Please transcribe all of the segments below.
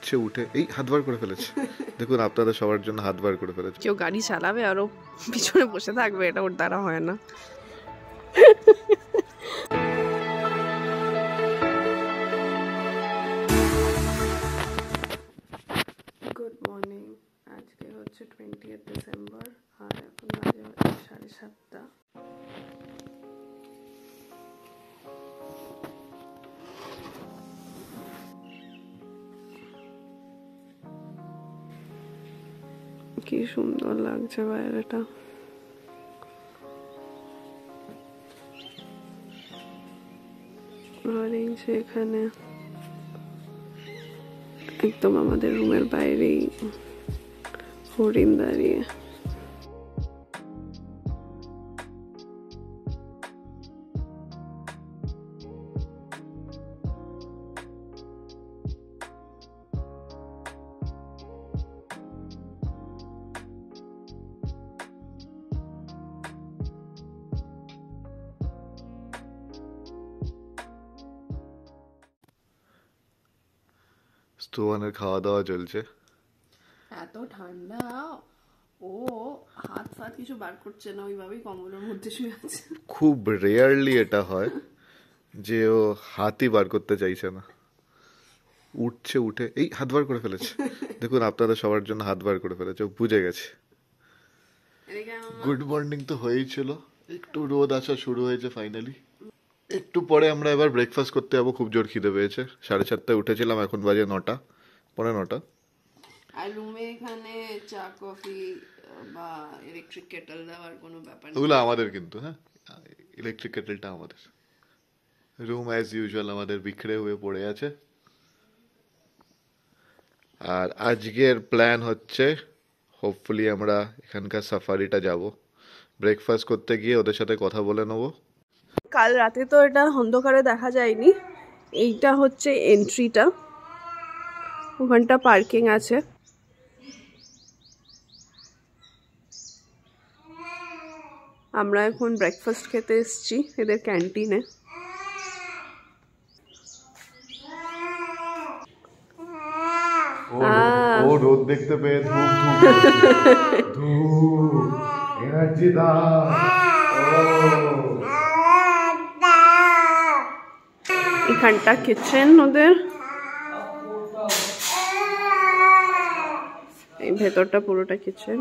ইচ্ছে উঠে এই হাতবার করে ফেলেছে। দেখুন আপনারা সবার জন্য হাতবার করে ফেলেছে। কেউ গাড়ি চালাবে আর ও পিছনে বসে থাকবে, এটা ওর দ্বারা হয় না। গুড মর্নিং, আজকে হচ্ছে 20 ডিসেম্বর আর এখন বাজে 7:30। কি সুন্দর লাগছে বাইরেটা। আর এই যে এখানে একদম আমাদের রুমের বাইরেই হরিণ দাঁড়িয়ে। স্তোয়ানের খাওয়া দাওয়া চলছে, এত ঠান্ডা ও হাত ফাত কিছু বার করছে না, ওইভাবেই কম্বলের মধ্যে শুয়ে আছে। খুব রেয়ারলি এটা হয় যে ও হাতই বার করতে চাইছে না, উঠছে উঠে এই হাত বার করে ফেলেছে। দেখুন আপনারা সবার জন্য হাত বার করে ফেলেছে, ও বুঝে গেছে। গুড মর্নিং তো হয়েছিল, একটু রোদ আসা শুরু হয়েছে ফাইনালি। একটু পরে আমরা এবার ব্রেকফাস্ট করতে যাবো, খুব জোর খিদে পেয়েছে। 7:30টায় উঠেছিলাম, এখন বাজে 9টা, পরে 9টা। আর রুমে এখানে চা কফি বা ইলেকট্রিক কেটল দেওয়ার কোনো ব্যাপার না, ওগুলো আমাদের কিন্তু। হ্যাঁ, ইলেকট্রিক কেটলটা আমাদের। রুম অ্যাজ ইউজুয়াল আমাদের বিখড়ে হয়ে পড়ে আছে। আর আজকের প্ল্যান হচ্ছে হোপফুলি আমরা এখানকার সাফারিটা যাব, ব্রেকফাস্ট করতে গিয়ে ওদের সাথে কথা বলে নেবো। কাল রাতে তো এটা অন্ধকারে দেখা যায়নি, এইটা হচ্ছে এন্ট্রিটা, ওখানটা পার্কিং আছে। আমরা এখন ব্রেকফাস্ট খেতে এসেছি এদের ক্যান্টিনে। ও রোদ দেখতে পেয়ে এনার্জি দাও। এখানটা কিচেন ওদের, এই ভেতরটা পুরোটা কিচেন।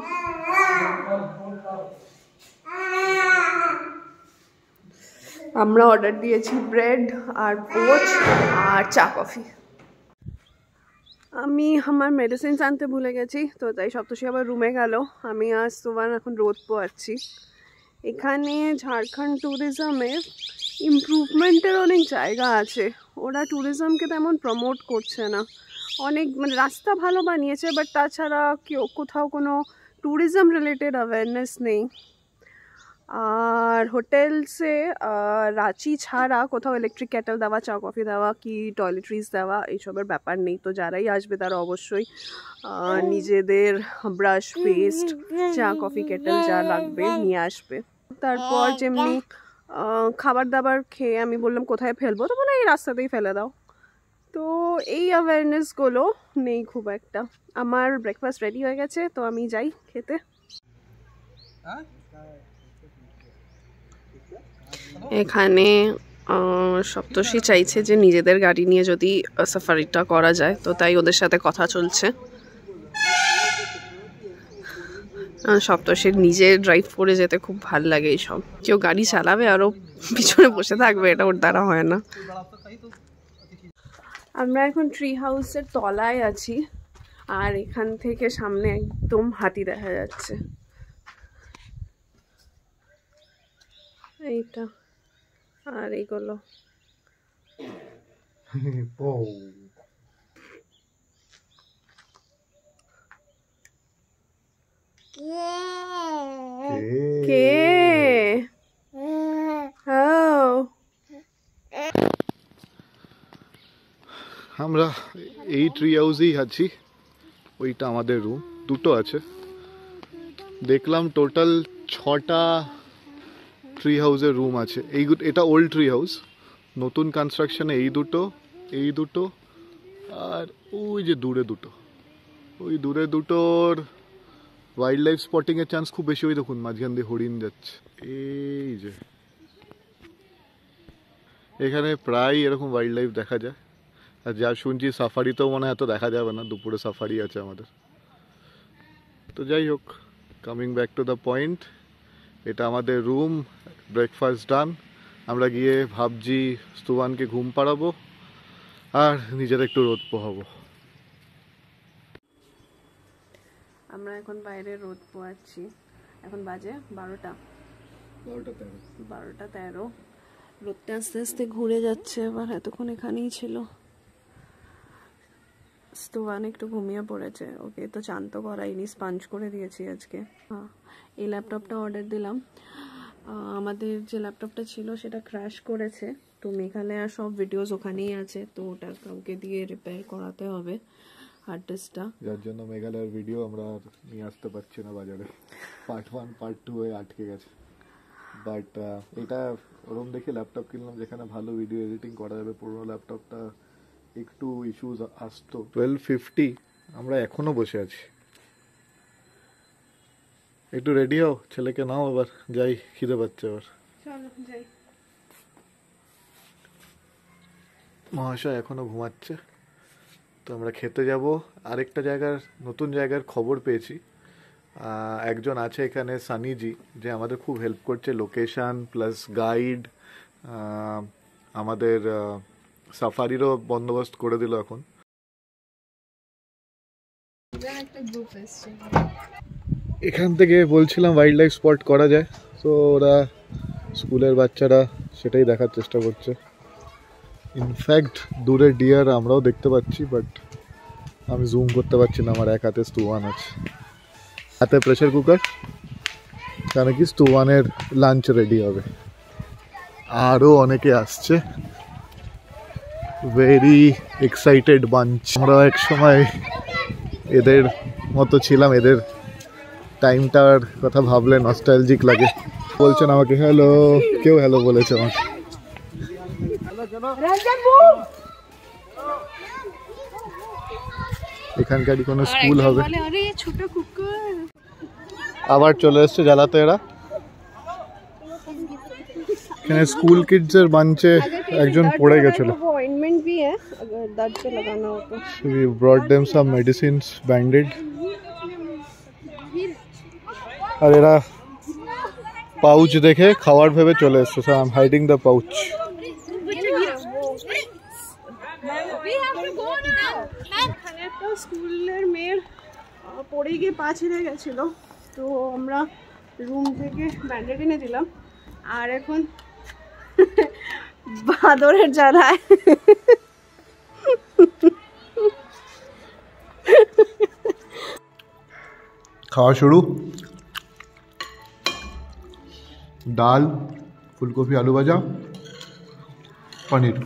আমরা অর্ডার দিয়েছি ব্রেড আর পোচ আর চা কফি। আমি আমার মেডিসিনস আনতে ভুলে গেছি তো, তাই সপ্তষী আবার রুমে গেল। আমি আজ তোমার এখন রোদ পোয়াচ্ছি। এখানে ঝাড়খণ্ড ট্যুরিজমের ইমপ্রুভমেন্টের অনেক জায়গা আছে, ওরা ট্যুরিজমকে তেমন প্রমোট করছে না। অনেক মানে রাস্তা ভালো বানিয়েছে, বাট তাছাড়া কোথাও কোনো ট্যুরিজম রিলেটেড অ্যাওয়ারনেস নেই। আর হোটেলসে রাঁচি ছাড়া কোথাও ইলেকট্রিক কেটল দেওয়া, চা কফি দেওয়া কি টয়লেট্রিজ দেওয়া এইসবের ব্যাপার নেই। তো যারাই আসবে তারা অবশ্যই নিজেদের ব্রাশ, পেস্ট, চা কফি কেটল যা লাগবে নিয়ে আসবে। তারপর যেমনি খাবার দাবার খেয়ে আমি বললাম কোথায় ফেলবো, তো বলে এই রাস্তাতেই ফেলে দাও। তো এই অ্যাওয়ারনেসগুলো নেই খুব একটা। আমার ব্রেকফাস্ট রেডি হয়ে গেছে, তো আমি যাই খেতে। এখানে সপ্তষী চাইছে যে নিজেদের গাড়ি নিয়ে যদি সাফারিটা করা যায়, তো তাই ওদের সাথে কথা চলছে। সপ্তষীর নিজে ড্রাইভ করে যেতে খুব ভাল লাগে এইসব। কেউ গাড়ি চালাবে আর ও পিছনে বসে থাকবে, এটা ওর দ্বারা হয় না। আমরা এখন ট্রি হাউসের তলায় আছি আর এখান থেকে সামনে একদম হাতি দেখা যাচ্ছে। এইটা আর এইগুলো কে আমরা এই ট্রি হাউসেই আছি, ওইটা আমাদের রুম। দুটো আছে দেখলাম, টোটাল 6টা ট্রি হাউসের রুম আছে। এটা ওল্ড ট্রি হাউস, নতুন কনস্ট্রাকশনে এই দুটো আর ওই যে দূরে দুটো, ওই দূরে দুটোর ওয়াইল্ড লাইফ স্পটিং এর চান্স খুব বেশি। ওই দেখুন মাঝখান দিয়ে হরিণ যাচ্ছে। এই যে এখানে প্রায় এরকম ওয়াইল্ড লাইফ দেখা যায়। আর যা শুনছি সাফারিতেও মনে হয় এত দেখা যাবে না, দুপুরে সাফারি আছে আমাদের। তো যাই হোক, coming back to the point, এটা আমাদের রুম, ব্রেকফাস্ট ডান। আমরা গিয়ে ভাবছি স্তুবানকে ঘুম পাড়াবো আর নিজেরা একটু রোদ পোহাবো। আমরা এখন বাইরে রোদ পোহাচ্ছি। এখন বাজে 12টা 13। রোদটা আস্তে আস্তে ঘুরে যাচ্ছে। এবার এতক্ষণ এখানেই ছিল। স্তুবান একটু ঘুমিয়ে পড়েছে, ওকে তো চান তো করাইনি, স্পঞ্জ করে দিয়েছি আজকে। এই ল্যাপটপটা অর্ডার দিলাম। আমাদের যে ল্যাপটপটা ছিল সেটা ক্র্যাশ করেছে, তো মেঘালয়ার সব ভিডিওস ওখানেই আছে, তো ওটা কাউকে দিয়ে রিপেয়ার করাতে হবে হার্ড ডিস্কটা, যার জন্য মেঘালয়ার ভিডিও আমরা নিয়ে আসতে পারছি না বাজারে। পার্ট 1 পার্ট 2 এ আটকে গেছে। বাট এটা ওরম দেখে ল্যাপটপ কিনলাম যেখানে ভালো ভিডিও এডিটিং করা যাবে। পুরো ল্যাপটপটা একটু ইস্যুস আসতো। 12:50 আমরা এখনো বসে আছি। একটু রেডি হও, ছেলেকে নাও, এবার যাই, খিদে পাচ্ছে। এবার মহাশয় এখনো ঘুমাচ্ছে, তো আমরা খেতে যাব। আরেকটা জায়গার, নতুন জায়গার খবর পেয়েছি। একজন আছে এখানে, সানিজি, যে আমাদের খুব হেল্প করছে, লোকেশন প্লাস গাইড, আমাদের সাফারিরও বন্দোবস্ত করে দিল। এখন এখান থেকে বলছিলাম ওয়াইল্ড লাইফ স্পট করা যায়, তো ওরা স্কুলের বাচ্চারা সেটাই দেখার চেষ্টা করছে। ইনফ্যাক্ট দূরে ডিয়ার আমরাও দেখতে পাচ্ছি, বাট আমি জুম করতে পারছি না, আমার এক হাতে স্তুবান আছে, হাতে প্রেশার কুকার, কারণ কি স্তুবানের লাঞ্চ রেডি হবে। আরও অনেকে আসছে, ভেরি এক্সাইটেড বাঞ্চ। আমরা এক সময় এদের মতো ছিলাম, এদের টাইমটার কথা ভাবলে নস্টালজিক লাগে। বলছেন আমাকে হ্যালো, কেউ হ্যালো বলেছে আমাকে। এখানকারই কোনো স্কুল হবে। আবার চলে এসছে জ্বালাতে এরা। এখানে স্কুল কিডসের বাঞ্চে একজন পড়ে গেছিল। We brought them some medicines, banded. আর এরা পাউচ দেখে খাওয়ার ভেবে চলে এসছে। So I'm hiding the pouch. স্কুলের মেয়ের পড়ে গিয়ে পা ছিঁড়ে গেছিল, তো আমরা রুম থেকে ব্যান্ডেড এনে দিলাম। আর এখন বাঁদরের জ্বালায় খাওয়া শুরু। ডাল, ফুলকপি, আলু ভাজা, পনির,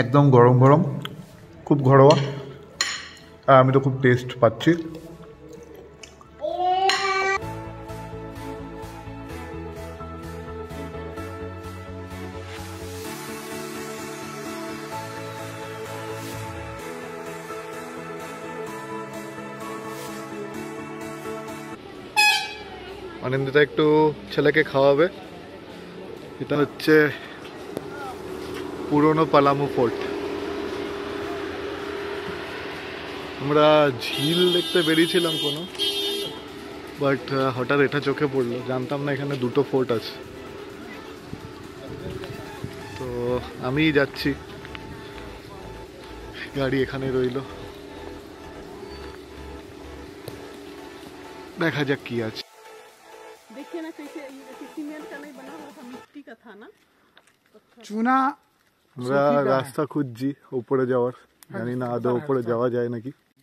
একদম গরম গরম, খুব ঘরোয়া। আর আমি তো খুব টেস্ট পাচ্ছি। আনন্দিতা একটু ছেলেকে খাওয়াবে। এটা হচ্ছে পুরনো পালামু ফোর্ট। আমরা ঝিল দেখতে বেরিয়েছিলাম কোনো, বাট হঠাৎ এটা চোখে পড়লো, জানতাম না এখানে দুটো ফোর্ট আছে। তো আমি যাচ্ছি, গাড়ি এখানে রইল, দেখা যাক কি আছে। আমরা রাস্তা খুঁজছি উপরে যাওয়ার, জানি না আদৌ উপরে যাওয়া যায় নাকি।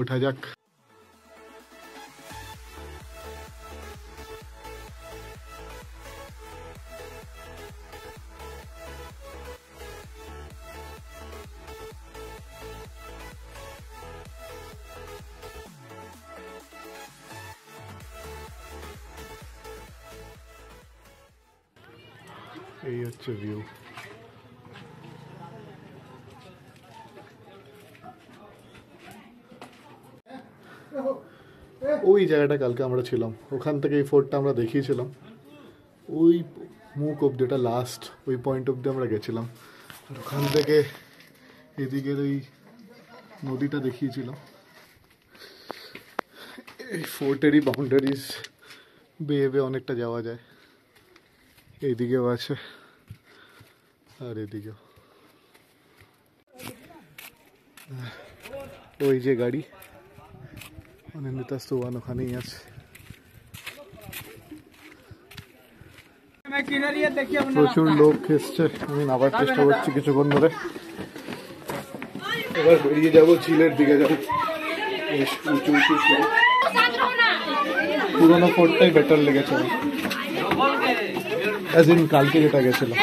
ওঠা যাক। এই হচ্ছে ভিউ। ওই জায়গাটা কালকে আমরা ছিলাম, ওখান থেকে এই ফোর্টটা আমরা দেখিয়েছিলাম। ওই মুখ অব্দি, ওটা লাস্ট, ওই পয়েন্ট অব্দি আমরা গেছিলাম। আর ওখান থেকে এদিকের ওই নদীটা দেখিয়েছিলাম। এই ফোর্টেরই বাউন্ডারিজ বেয়ে বেয়ে অনেকটা যাওয়া যায়। এইদিকেও আছে আর এদিকেও। ওই যে গাড়ি অনিন্দিতা সোয়ান ওখানেই আছে। প্রচুর লোক এসছে, আমি নামার চেষ্টা করছি কিছুক্ষণ ধরে। এবার বেরিয়ে যাবো, চিলের দিকে যাবো। পুরোনো ফোর্টটাই বেটার লেগেছে কালকে যেটা গেছিলাম।